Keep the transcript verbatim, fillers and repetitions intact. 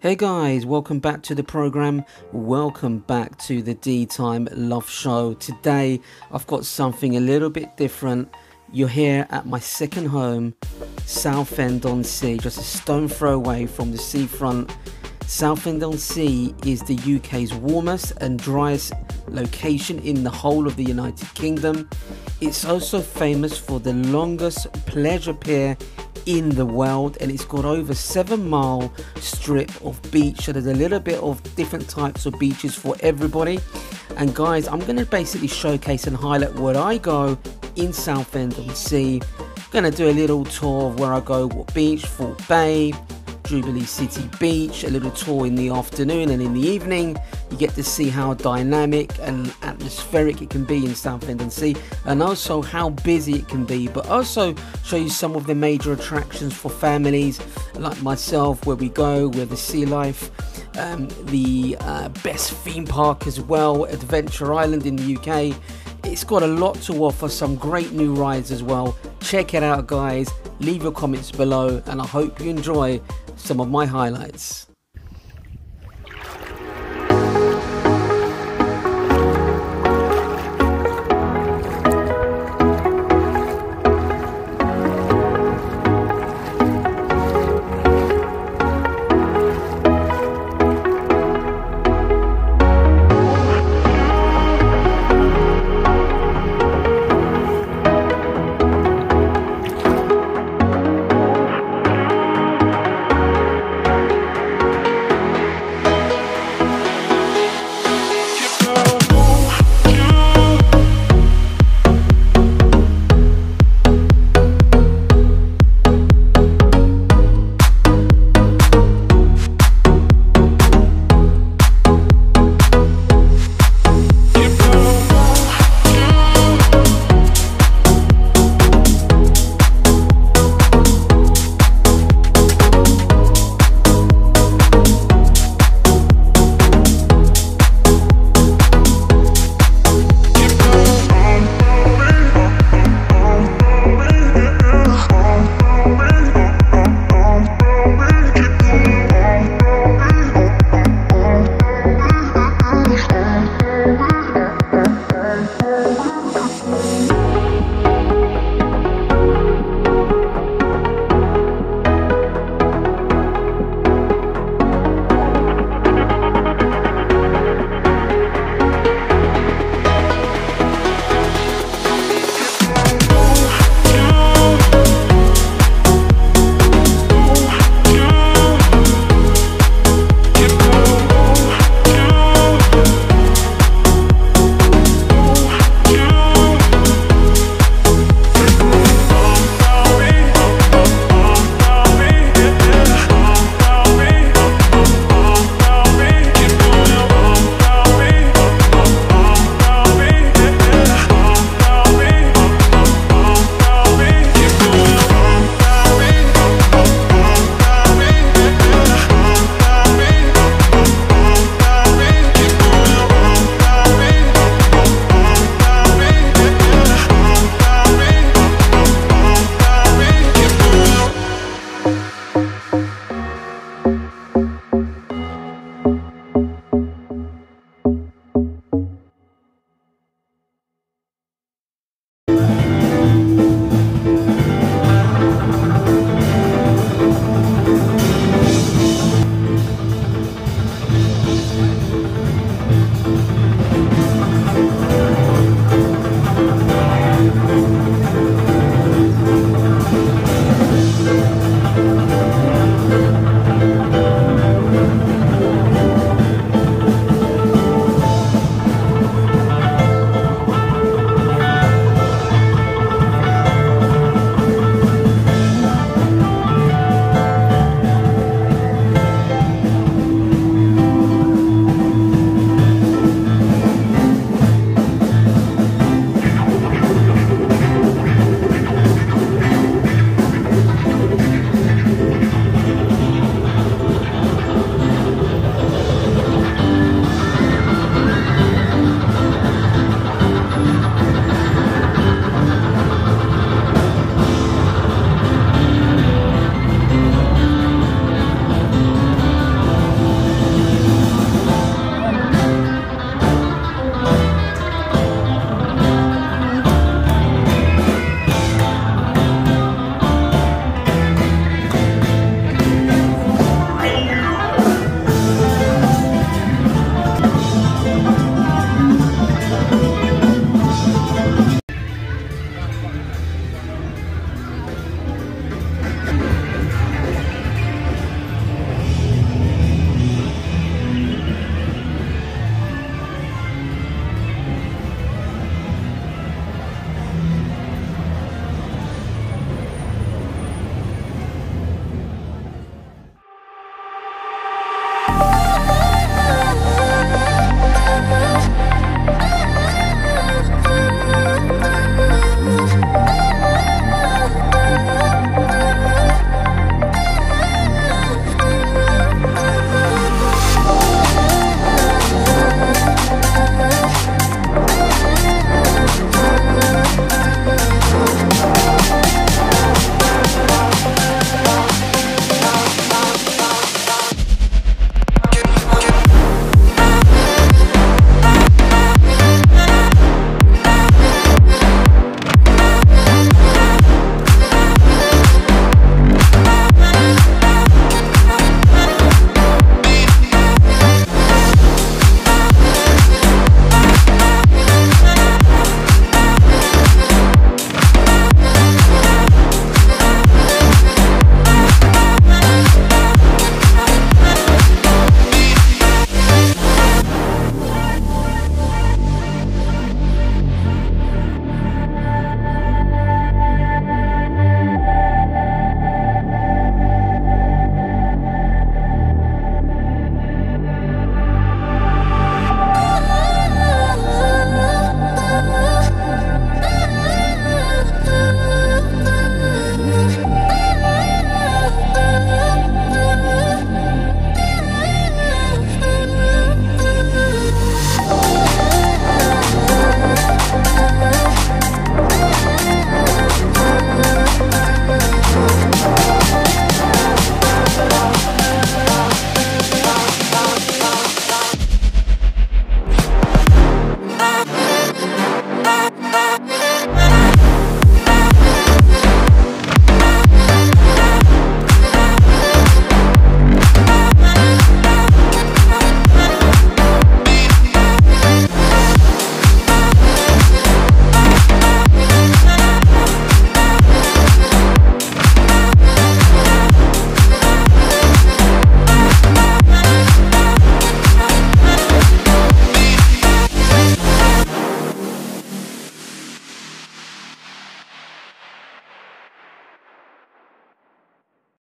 Hey guys, welcome back to the program. Welcome back to the DeeTimeLove Show. Today I've got something a little bit different. You're here at my second home, Southend-on-Sea, just a stone throw away from the seafront. Southend-on-Sea is the U K's warmest and driest location in the whole of the United Kingdom. It's also famous for the longest pleasure pier in the world, and it's got over seven mile strip of beach, so there's a little bit of different types of beaches for everybody. And guys, I'm going to basically showcase and highlight where I go in Southend-on-Sea. I'm going to do a little tour of where I go, what beach, Fort Bay, Jubilee City Beach, a little tour in the afternoon, and in the evening you get to see how dynamic and atmospheric it can be in Southend-on-Sea, and also how busy it can be, but also show you some of the major attractions for families like myself, where we go, where the sea life, um, the uh, best theme park as well, Adventure Island in the U K. It's got a lot to offer, some great new rides as well. Check it out guys, leave your comments below, and I hope you enjoy some of my highlights.